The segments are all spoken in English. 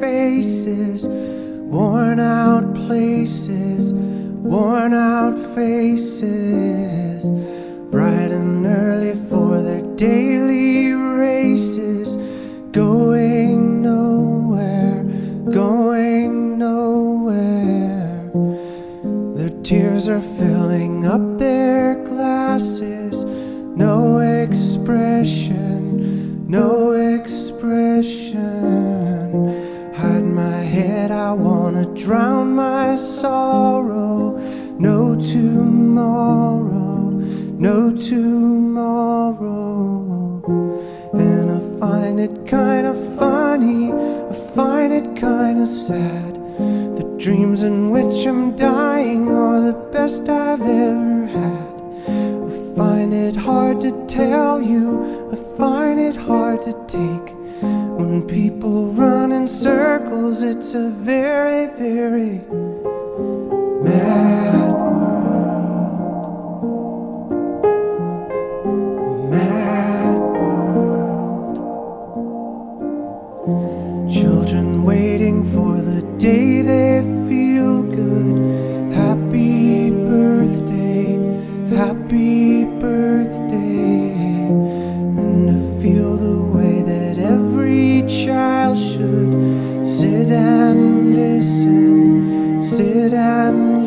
faces, worn out places, worn out faces, bright and early for their daily races, going nowhere, going nowhere. Their tears are filling up their glasses, no expression, no expression. Hide my head, I wanna drown my sorrow. No tomorrow, no tomorrow. And I find it kinda funny, I find it kinda sad. The dreams in which I'm dying are the best I've ever had. I find it hard to tell you, I find it hard to take. When people run in circles, it's a very, very mad world. Mad world. Children waiting for the day they feel good. Happy birthday, happy birthday. And to feel the way that every child should, sit and listen, sit and listen.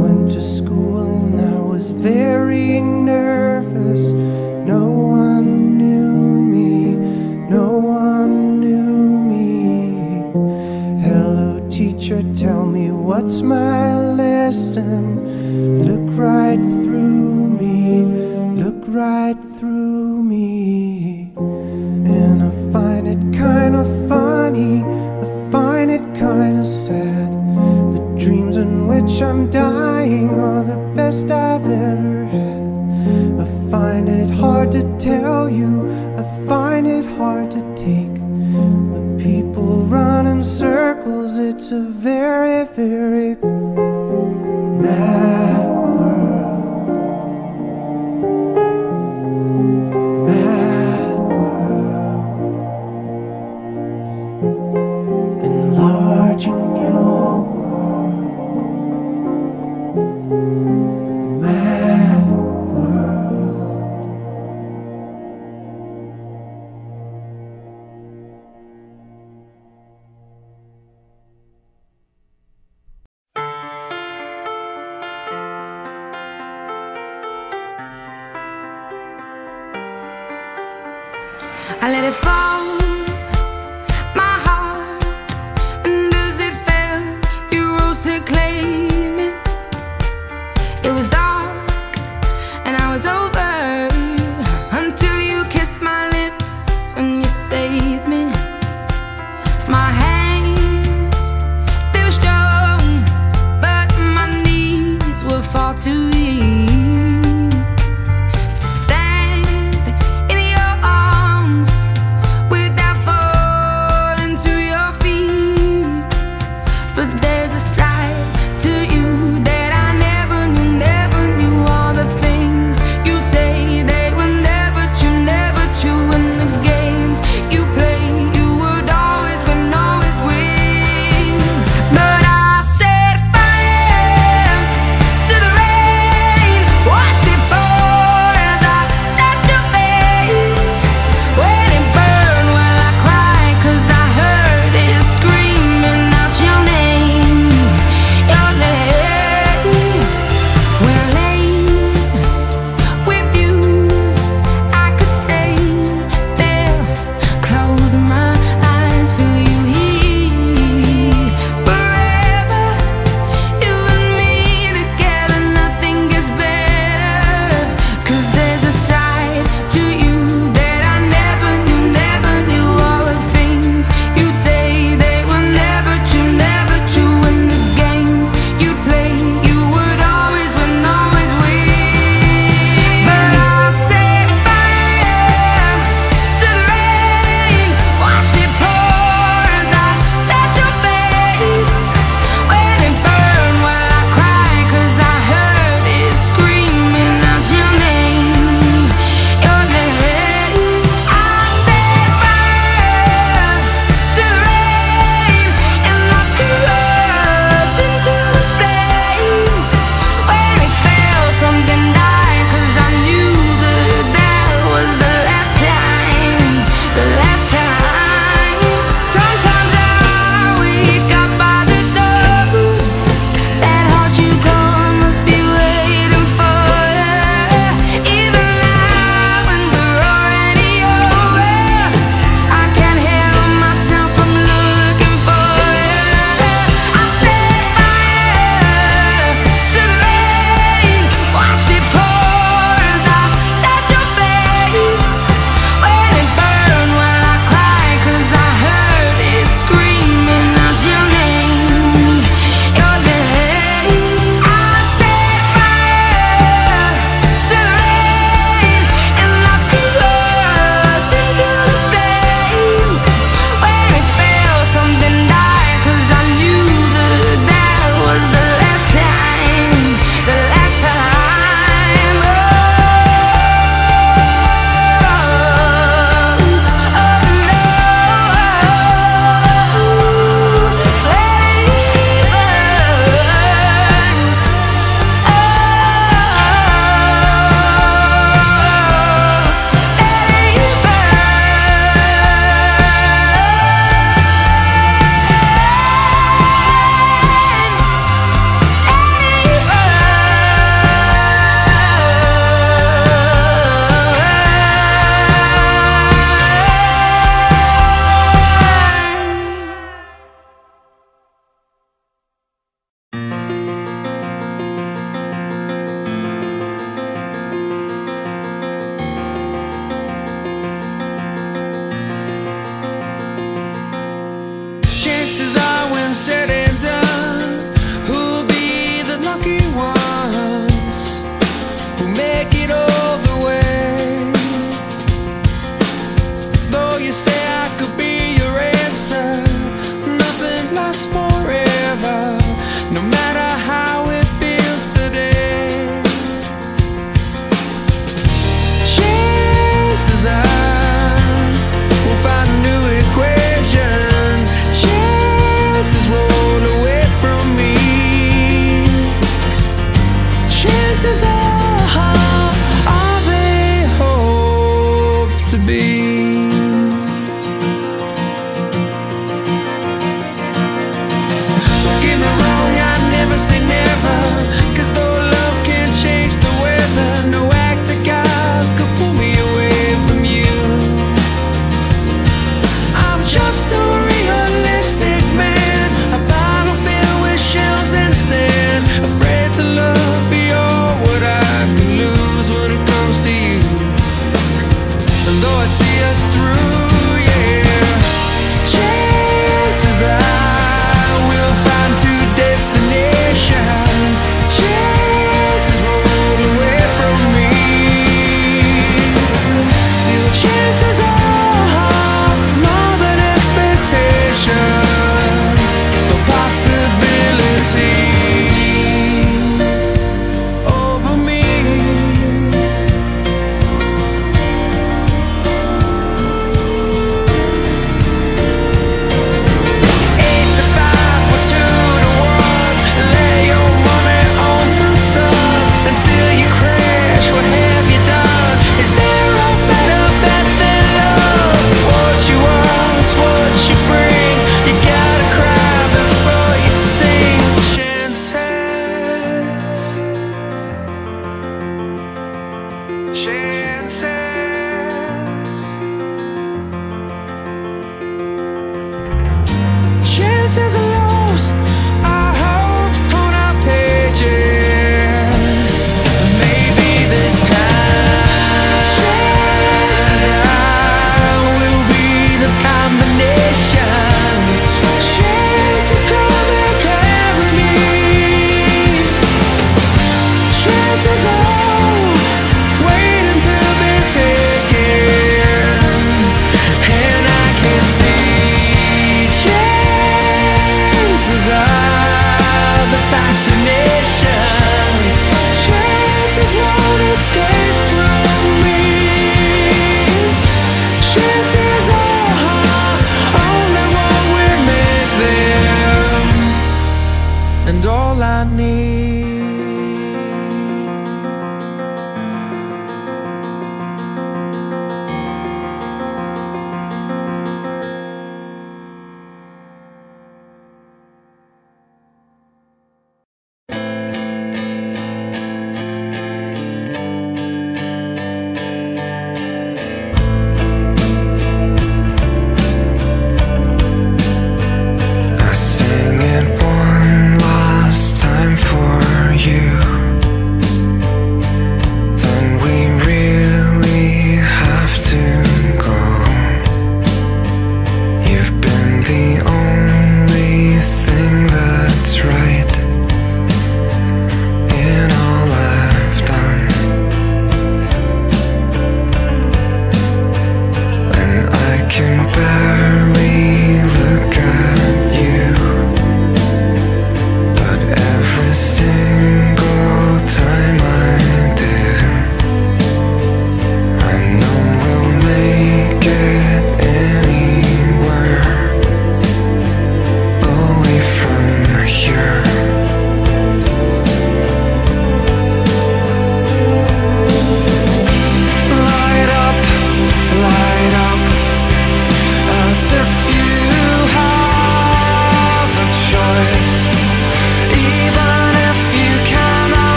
Went to school and I was very nervous. No one knew me, no one knew me. Hello teacher, tell me what's my lesson. Look right through me, look right through me. And I find it kinda funny, I find it kinda sad. The dreams in which I'm dying are the best I've ever had. I find it hard to tell you, I find it hard to take. When people run in circles, it's a very, very mad world. I let it fall.